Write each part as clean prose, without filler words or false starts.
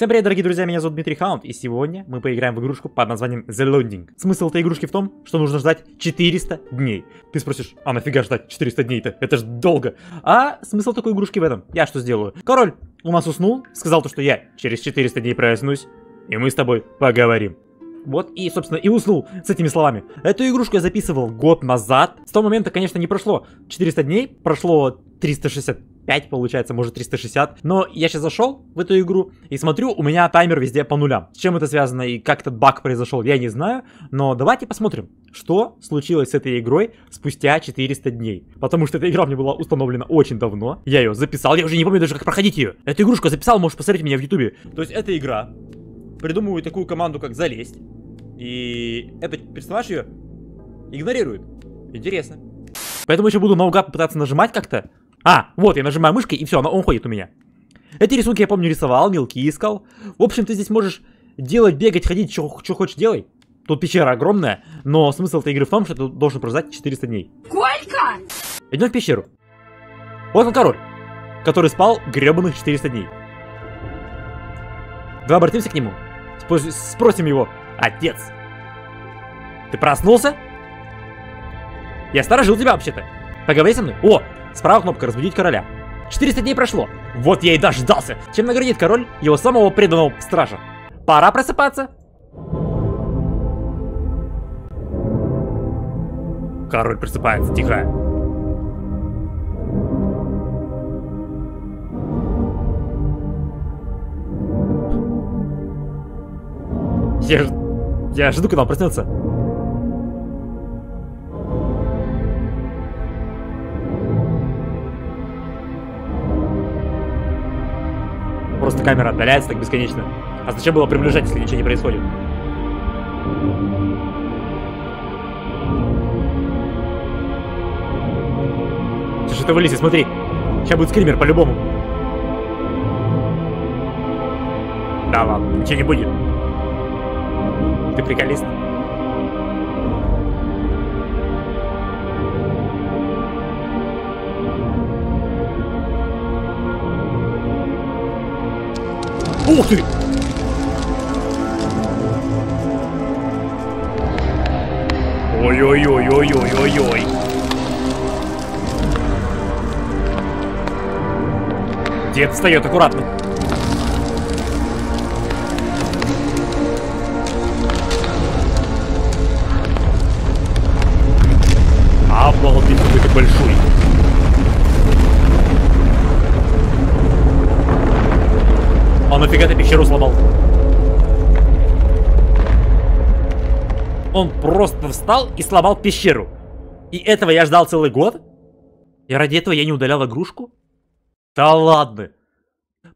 Всем привет, дорогие друзья, меня зовут Дмитрий Hound, и сегодня мы поиграем в игрушку под названием The Longing. Смысл этой игрушки в том, что нужно ждать 400 дней. Ты спросишь, а нафига ждать 400 дней-то? Это ж долго. А смысл такой игрушки в этом. Я что сделаю? Король у нас уснул, сказал то, что я через 400 дней проснусь, и мы с тобой поговорим. Вот и, собственно, и уснул с этими словами. Эту игрушку я записывал год назад. С того момента, конечно, не прошло 400 дней, прошло 365, получается, может 360. Но я сейчас зашел в эту игру и смотрю, у меня таймер везде по нулям. С чем это связано и как этот баг произошел, я не знаю. Но давайте посмотрим, что случилось с этой игрой спустя 400 дней. Потому что эта игра мне была установлена очень давно. Я ее записал, я уже не помню даже, как проходить ее. Эту игрушку я записал, можешь посмотреть меня в ютубе. То есть эта игра... Придумываю такую команду, как залезть. И этот персонаж ее игнорирует. Интересно. Поэтому еще буду наугад попытаться нажимать как-то. А, вот, я нажимаю мышкой, и все, он ходит у меня. Эти рисунки я помню рисовал, мелкие искал. В общем, ты здесь можешь делать, бегать, ходить, что хочешь делай. Тут пещера огромная, но смысл этой игры в том, что ты должен прождать 400 дней. Сколько? Идем в пещеру. Вот он король, который спал гребаных 400 дней. Давай обратимся к нему. Спросим его. Отец, ты проснулся? Я сторожил тебя вообще-то. Поговори со мной. О, справа кнопка «Разбудить короля». 400 дней прошло. Вот я и дождался. Чем наградит король его самого преданного стража? Пора просыпаться. Король просыпается. Тихо. Я жду, когда он проснется. Просто камера отдаляется так бесконечно. А зачем было приближать, если ничего не происходит? Слушай, ты вылези, смотри. Сейчас будет скример, по-любому. Да ладно, ничего не будет. Ты приколист. Ух ты! Ой-ой-ой-ой-ой-ой-ой. Дед встает аккуратно. Обалдеть, какой ты большой. А нафига ты пещеру сломал? Он просто встал и сломал пещеру. И этого я ждал целый год? И ради этого я не удалял игрушку? Да ладно.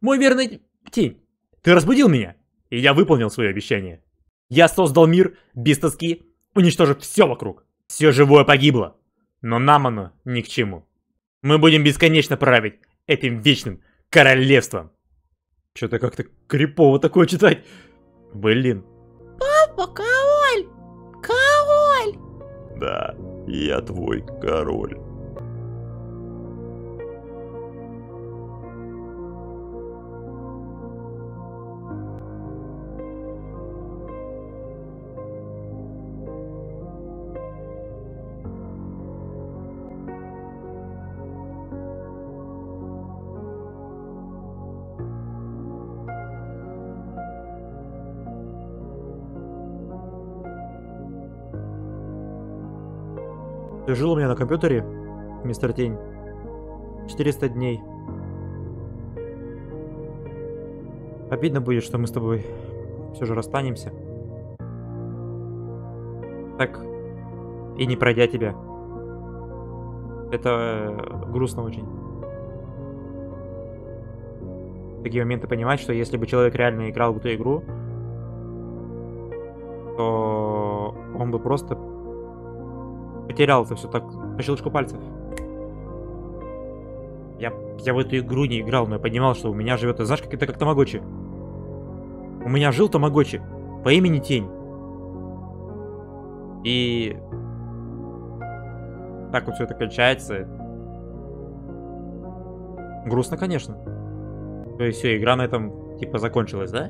Мой верный тень, ты разбудил меня. И я выполнил свое обещание. Я создал мир без тоски, уничтожив все вокруг. Все живое погибло. Но нам оно ни к чему. Мы будем бесконечно править этим вечным королевством. Что-то как-то крипово такое читать. Блин. Папа, король! Король! Да, я твой король. Ты жил у меня на компьютере, мистер Тень, 400 дней. Обидно будет, что мы с тобой все же расстанемся. Так, и не пройдя тебя. Это грустно очень. В такие моменты понимать, что если бы человек реально играл в эту игру, то он бы просто... потерял это все так по щелчку пальцев. Я в эту игру не играл, но я понимал, что у меня живет, знаешь, как это как тамагочи. У меня жил тамагочи по имени Тень. И так вот все это кончается. Грустно, конечно. То есть все, игра на этом типа закончилось, да?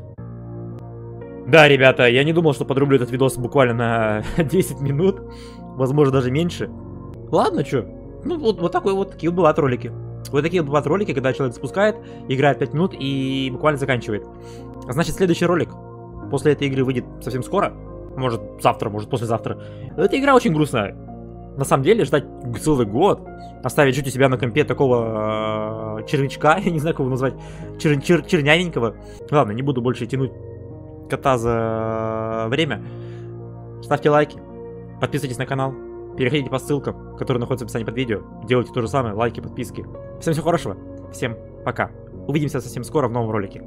Да, ребята, я не думал, что подрублю этот видос буквально на 10 минут. Возможно, даже меньше. Ладно, чё? Ну, вот такие вот бывают ролики. Вот такие вот бывают ролики, когда человек запускает, играет 5 минут и буквально заканчивает. Значит, следующий ролик после этой игры выйдет совсем скоро. Может, завтра, может, послезавтра. Эта игра очень грустная. На самом деле, ждать целый год, оставить жить у себя на компе такого червячка, я не знаю, как его назвать, чернявенького. Ладно, не буду больше тянуть кота за время. Ставьте лайки, подписывайтесь на канал, переходите по ссылкам, которые находятся в описании под видео. Делайте то же самое, лайки, подписки. Всем всего хорошего, всем пока. Увидимся совсем скоро в новом ролике.